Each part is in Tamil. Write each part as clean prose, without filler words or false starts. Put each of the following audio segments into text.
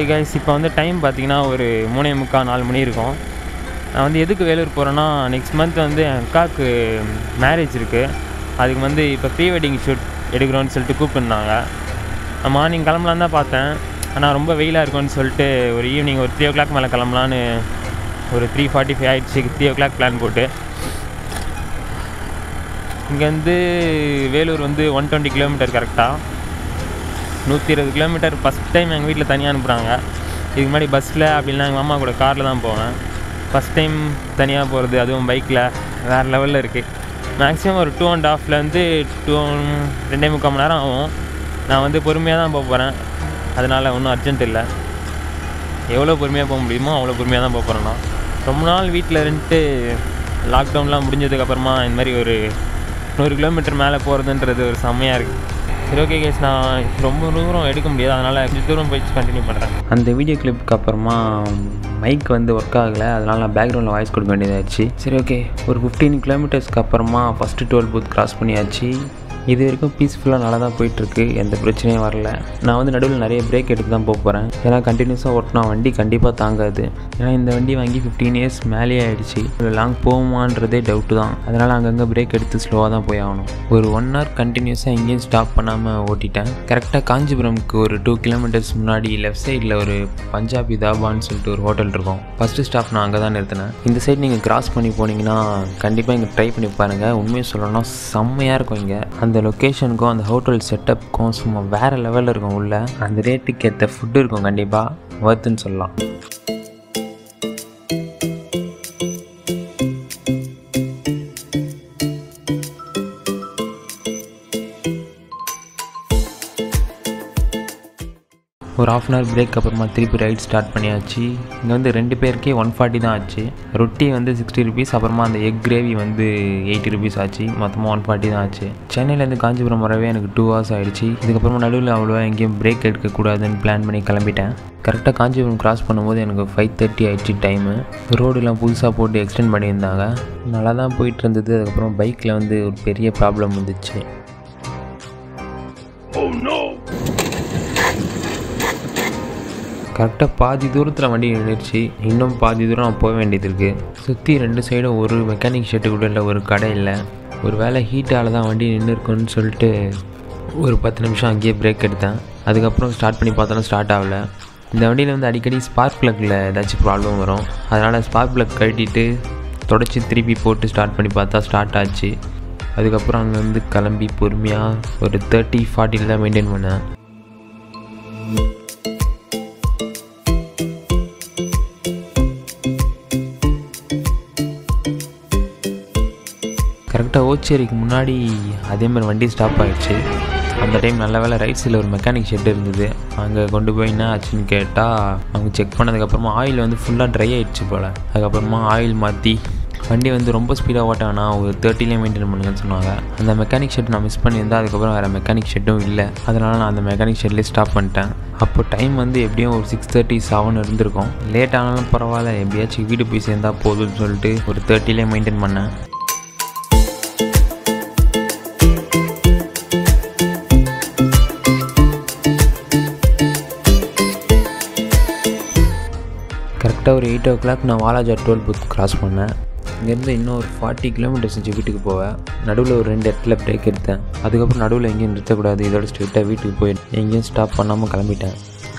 ஓகே கைஸ், இப்போ வந்து டைம் பார்த்திங்கன்னா ஒரு 3:45 4 மணி இருக்கும். நான் வந்து எதுக்கு வேலூர் போகிறேன்னா, நெக்ஸ்ட் மந்த் வந்து என் அக்காவுக்கு மேரேஜ் இருக்குது. அதுக்கு வந்து இப்போ ப்ரீ வெட்டிங் ஷூட் எடுக்கிறோன்னு சொல்லிட்டு கூப்பிட்ருந்தாங்க. நான் மார்னிங் கிளம்பலான்னு தான் பார்த்தேன், ஆனால் ரொம்ப வெயிலாக இருக்கும்னு சொல்லிட்டு ஒரு ஈவினிங் ஒரு 3 o'clock மேலே கிளம்பலான்னு ஒரு 3:45 ஆகிடுச்சு. 3 o'clock பிளான் போட்டு இங்கேருந்து வேலூர் வந்து 120 km கரெக்டாக 120 km. ஃபஸ்ட் டைம் எங்கள் வீட்டில் தனியாக அனுப்புகிறாங்க. இதுக்கு முன்னாடி பஸ்ஸில் அப்படின்னா எங்கள் மாமா கூட காரில் தான் போவேன். ஃபஸ்ட் டைம் தனியாக போகிறது, அதுவும் பைக்கில், வேறு லெவலில் இருக்குது. மேக்ஸிமம் ஒரு 2.5லேருந்து 2 2.25 மணி நேரம் ஆகும். நான் வந்து பொறுமையாக தான் போக போகிறேன், அதனால் ஒன்றும் அர்ஜென்ட் இல்லை. எவ்வளோ பொறுமையாக போக முடியுமோ அவ்வளோ பொறுமையாக தான் போக போகிறேன். நான் ரொம்ப நாள் வீட்டில் இருந்துட்டு லாக்டவுன்லாம் முடிஞ்சதுக்கப்புறமா இந்த மாதிரி ஒரு 100 km மேலே போகிறதுன்றது ஒரு செம்மையாக இருக்குது. சரி ஓகே கேஸ், நான் ரொம்ப தூரம் எடுக்க முடியாது, அதனால் கொஞ்சம் தூரம் போயிடுச்சு கண்டினியூ பண்ணுறேன். அந்த வீடியோ கிளிப்புக்கு அப்புறமா மைக் வந்து ஒர்க் ஆகலை, அதனால் நான் பேக்ரவுண்டில் வாய்ஸ் கொடுக்க வேண்டியதாகிடுச்சு. சரி ஓகே, ஒரு 15 km அப்புறமா ஃபஸ்ட்டு 12 booth க்ராஸ் பண்ணியாச்சு. இது வரைக்கும் பீஸ்ஃபுல்லாக நல்லா தான் போயிட்டுருக்கு, எந்த பிரச்சனையும் வரல. நான் வந்து நடுவில் நிறைய பிரேக் எடுத்து தான் போக போகிறேன், ஏன்னா கண்டினியூஸாக ஓட்டினா வண்டி கண்டிப்பாக தாங்காது. ஏன்னா இந்த வண்டி வாங்கி 15 years மேலேயே ஆகிடுச்சு. ஒரு லாங் போகுமான்றதே டவுட்டு தான், அதனால் அங்கங்கே பிரேக் எடுத்து ஸ்லோவாக தான் போய் ஆகணும். ஒரு 1 hour கண்டினியூஸாக எங்கேயும் ஸ்டாப் பண்ணாமல் ஓட்டிட்டேன். கரெக்டாக காஞ்சிபுரம்க்கு ஒரு 2 km முன்னாடி லெஃப்ட் சைடில் ஒரு பஞ்சாபி தாபான்னு சொல்லிட்டு ஒரு ஹோட்டல் இருக்கும். ஃபஸ்ட்டு ஸ்டாப் நான் அங்கே தான் நிறுத்தினேன். இந்த சைடு நீங்கள் கிராஸ் பண்ணி போனீங்கன்னா கண்டிப்பாக இங்கே ட்ரை பண்ணி பாருங்கள். உண்மையை சொல்லணும்னா செம்மையாக இருக்கும். இங்கே அந்த லொக்கேஷனுக்கும் அந்த ஹோட்டல் செட்டப்புக்கும் சும்மா வேறு லெவலில் இருக்கும். உள்ள அந்த ரேட்டுக்கு ஏற்ற ஃபுட்டு இருக்கும், கண்டிப்பாக வர்த்துன்னு சொல்லலாம். ஒரு 1/2 hour பிரேக் அப்புறமா திருப்பி ரைட் ஸ்டார்ட் பண்ணியாச்சு. இங்கே வந்து 2 பேருக்கே 140 தான் ஆச்சு. ரொட்டி வந்து 60 rupees, அப்புறமா அந்த எக் கிரேவி வந்து 80 rupees ஆச்சு. மொத்தமாக 140 தான் ஆச்சு. சென்னையிலேருந்து காஞ்சிபுரம் வரவே எனக்கு 2 hours ஆகிடுச்சு. இதுக்கப்புறமா நடுவில் அவ்வளோவா எங்கேயும் பிரேக் எடுக்கக்கூடாதுன்னு பிளான் பண்ணி கிளம்பிட்டேன். கரெக்டாக காஞ்சிபுரம் கிராஸ் பண்ணும்போது எனக்கு 5:30 ஆகிடுச்சு டைமு. ரோடுலாம் புதுசாக போட்டு எக்ஸ்டெண்ட் பண்ணியிருந்தாங்க, நல்லா தான் போயிட்டு இருந்தது. அதுக்கப்புறம் பைக்கில் வந்து ஒரு பெரிய ப்ராப்ளம் வந்துச்சு. கரெக்டாக பாதி தூரத்தில் வண்டி நின்றுச்சு, இன்னும் பாதி தூரம் நான் போக வேண்டியது இருக்குது. சுற்றி 2 சைடும் ஒரு மெக்கானிக் ஷெட்டு கூட இல்லை, ஒரு கடை இல்லை. ஒரு வேளை ஹீட்டால் தான் வண்டி நின்று இருக்குன்னு சொல்லிட்டு ஒரு 10 நிமிஷம் அங்கேயே பிரேக் எடுத்தேன். அதுக்கப்புறம் ஸ்டார்ட் பண்ணி பார்த்தாலும் ஸ்டார்ட் ஆகலை. இந்த வண்டியில் வந்து அடிக்கடி ஸ்பார்க் ப்ளக்கில் ஏதாச்சும் ப்ராப்ளம் வரும், அதனால் ஸ்பார்க் ப்ளக் கழட்டிட்டு தொடச்சி திருப்பி போட்டு ஸ்டார்ட் பண்ணி பார்த்தா ஸ்டார்ட் ஆச்சு. அதுக்கப்புறம் அங்கேருந்து கிளம்பி பொறுமையாக ஒரு 30-40 தான் மெயின்டைன் பண்ணேன். கரெக்டாக ஓச்சேரிக்கு முன்னாடி அதேமாதிரி வண்டி ஸ்டாப் ஆகிடுச்சு. அந்த டைம் நல்ல வேலை ரைட் சைடில் ஒரு மெக்கானிக் ஷெட் இருந்தது. அங்கே கொண்டு போய் என்ன ஆச்சுன்னு கேட்டால் அவங்க செக் பண்ணதுக்கப்புறமா ஆயில் வந்து ஃபுல்லாக ட்ரை ஆகிடுச்சு போல். அதுக்கப்புறமா ஆயில் மாற்றி வண்டி வந்து ரொம்ப ஸ்பீடாக ஓட்டானா ஒரு 30லேயே மெயின்டைன் பண்ணுங்கன்னு சொன்னாங்க. அந்த மெக்கானிக் ஷெட் நான் மிஸ் பண்ணியிருந்தேன். அதுக்கப்புறம் வேறு மெக்கானிக் ஷெட்டும் இல்லை, அதனால் நான் அந்த மெக்கானிக் ஷெட்லேயே ஸ்டாப் பண்ணிட்டேன். அப்போ டைம் வந்து எப்படியும் ஒரு 6:30-7 இருந்திருக்கும். லேட் ஆனாலும் பரவாயில்ல, எப்படியாச்சும் வீடு போய் சேர்ந்தால் போதும்னு சொல்லிட்டு ஒரு 30லேயே மெயின்டைன் பண்ணேன். கரெக்டாக ஒரு 8 o'clock நான் வாலாஜா 12 booth க்ராஸ் பண்ணேன். இங்கேருந்து இன்னும் ஒரு 40 km செஞ்சு வீட்டுக்கு போவேன். நடுவில் ஒரு 2 இடத்துல பிரேக் எடுத்தேன். அதுக்கப்புறம் நடுவில் எங்கேயும் நிறுத்தக்கூடாது, இதோட ஸ்ட்ரெயிட்டாக வீட்டுக்கு போய் எங்கேயும் ஸ்டாப் பண்ணாமல் கிளம்பிட்டேன்.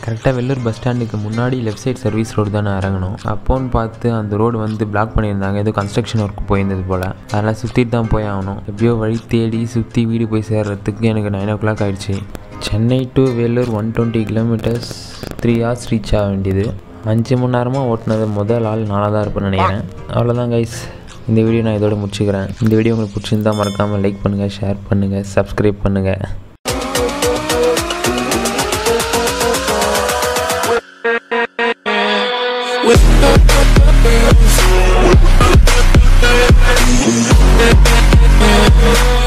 கரெக்டாக வெள்ளூர் பஸ் ஸ்டாண்டுக்கு முன்னாடி லெஃப்ட் சைட் சர்வீஸ் ரோடு தான் நான் இறங்கணும். அப்போன்னு பார்த்து அந்த ரோடு வந்து பிளாக் பண்ணியிருந்தாங்க, ஏதோ கன்ஸ்ட்ரக்ஷன் ஒர்க் போயிருந்தது போல். அதனால் சுற்றிட்டு தான் போய் ஆகணும். எப்படியோ வழி தேடி சுற்றி வீடு போய் சேர்கிறதுக்கு எனக்கு 9 o'clock ஆகிடுச்சு. Chennai to Vellore 120 km 3 hours reach ஆக வேண்டியது. 5 மணி நேரமாக ஓட்டினது முதல் ஆள் நானாக தான் இருப்பேன்னு நினைக்கிறேன். அவ்வளோதான் கைஸ், இந்த வீடியோ நான் இதோட முடிச்சுக்கிறேன். இந்த வீடியோ உங்களுக்கு பிடிச்சிருந்தால் மறக்காமல் லைக் பண்ணுங்கள், ஷேர் பண்ணுங்கள், சப்ஸ்கிரைப் பண்ணுங்கள்.